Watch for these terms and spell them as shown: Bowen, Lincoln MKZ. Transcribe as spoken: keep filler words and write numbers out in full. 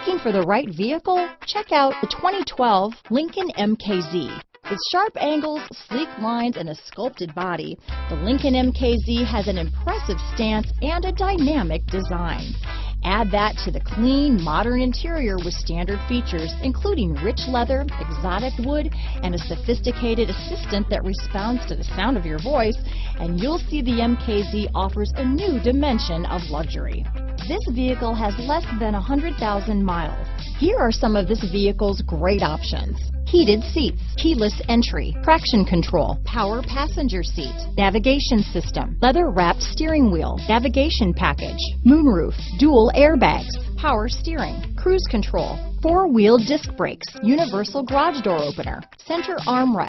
Looking for the right vehicle? Check out the twenty twelve Lincoln M K Z. With sharp angles, sleek lines, and a sculpted body, the Lincoln M K Z has an impressive stance and a dynamic design. Add that to the clean, modern interior with standard features, including rich leather, exotic wood, and a sophisticated assistant that responds to the sound of your voice, and you'll see the M K Z offers a new dimension of luxury. This vehicle has less than one hundred thousand miles. Here are some of this vehicle's great options: heated seats, keyless entry, traction control, power passenger seat, navigation system, leather-wrapped steering wheel, navigation package, moonroof, dual airbags, power steering, cruise control, four-wheel disc brakes, universal garage door opener, center armrest.